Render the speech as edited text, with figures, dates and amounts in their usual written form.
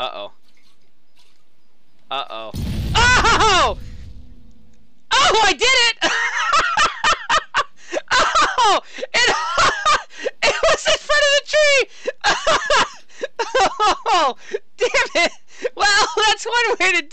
Uh-oh. Uh-oh. Oh! Oh, I did it! Oh! It was in front of the tree! Oh! Damn it! Well, that's one way to